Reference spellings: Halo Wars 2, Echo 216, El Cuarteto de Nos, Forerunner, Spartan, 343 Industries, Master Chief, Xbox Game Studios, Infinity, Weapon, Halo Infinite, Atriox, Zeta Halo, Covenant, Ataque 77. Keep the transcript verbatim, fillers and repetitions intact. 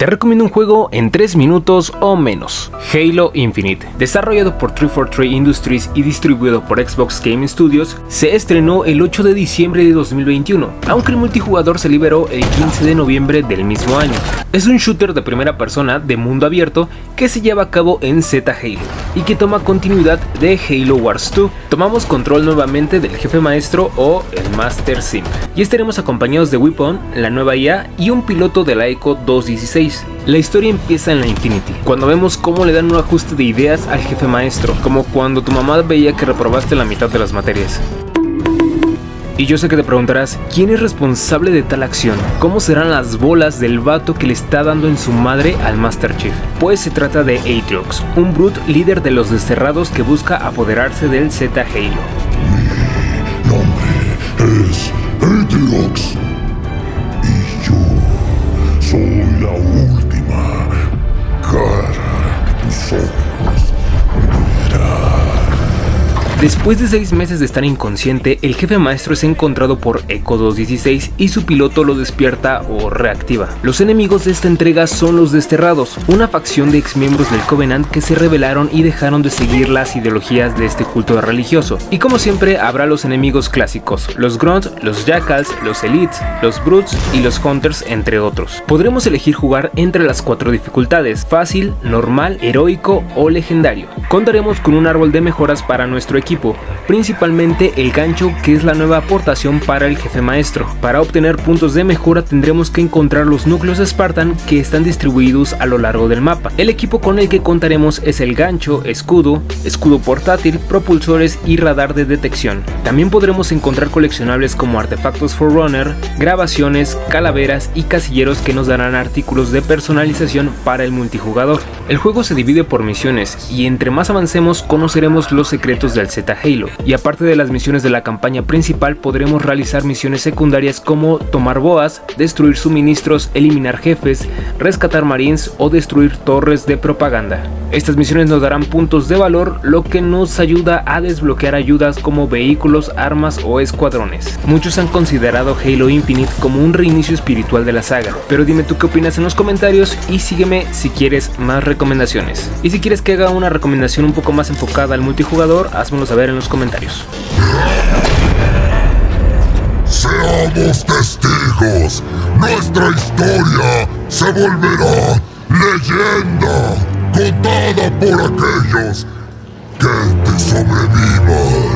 Te recomiendo un juego en tres minutos o menos. Halo Infinite, desarrollado por trescientos cuarenta y tres Industries y distribuido por Xbox Game Studios, se estrenó el ocho de diciembre de dos mil veintiuno, aunque el multijugador se liberó el quince de noviembre del mismo año. Es un shooter de primera persona de mundo abierto que se lleva a cabo en Zeta Halo y que toma continuidad de Halo Wars dos. Tomamos control nuevamente del jefe maestro o el Master Chief y estaremos acompañados de Weapon, la nueva I A y un piloto de la Echo dos dieciséis. La historia empieza en la Infinity, cuando vemos cómo le dan un ajuste de ideas al jefe maestro, como cuando tu mamá veía que reprobaste la mitad de las materias. Y yo sé que te preguntarás, ¿quién es responsable de tal acción? ¿Cómo serán las bolas del vato que le está dando en su madre al Master Chief? Pues se trata de Atriox, un brute líder de los desterrados que busca apoderarse del Zeta Halo. Mi nombre es Atriox. Soy la última cara que tus ojos verán. Después de seis meses de estar inconsciente, el jefe maestro es encontrado por Echo dos dieciséis y su piloto lo despierta o reactiva. Los enemigos de esta entrega son los desterrados, una facción de exmiembros del Covenant que se rebelaron y dejaron de seguir las ideologías de este culto religioso. Y como siempre habrá los enemigos clásicos, los grunts, los jackals, los elites, los brutes y los hunters, entre otros. Podremos elegir jugar entre las cuatro dificultades: fácil, normal, heroico o legendario. Contaremos con un árbol de mejoras para nuestro equipo, principalmente el gancho, que es la nueva aportación para el jefe maestro. Para obtener puntos de mejora tendremos que encontrar los núcleos Spartan que están distribuidos a lo largo del mapa. El equipo con el que contaremos es el gancho, escudo, escudo portátil, propulsores y radar de detección. También podremos encontrar coleccionables como artefactos Forerunner, grabaciones, calaveras y casilleros que nos darán artículos de personalización para el multijugador. El juego se divide por misiones y entre más avancemos conoceremos los secretos del Zeta Halo, y aparte de las misiones de la campaña principal podremos realizar misiones secundarias como tomar boas, destruir suministros, eliminar jefes, rescatar marines o destruir torres de propaganda. Estas misiones nos darán puntos de valor, lo que nos ayuda a desbloquear ayudas como vehículos, armas o escuadrones. Muchos han considerado Halo Infinite como un reinicio espiritual de la saga, pero dime tú qué opinas en los comentarios y sígueme si quieres más recomendaciones. Y si quieres que haga una recomendación un poco más enfocada al multijugador, házmelo saber en los comentarios. Seamos testigos, nuestra historia se volverá leyenda, contada por aquellos que te sobrevivan.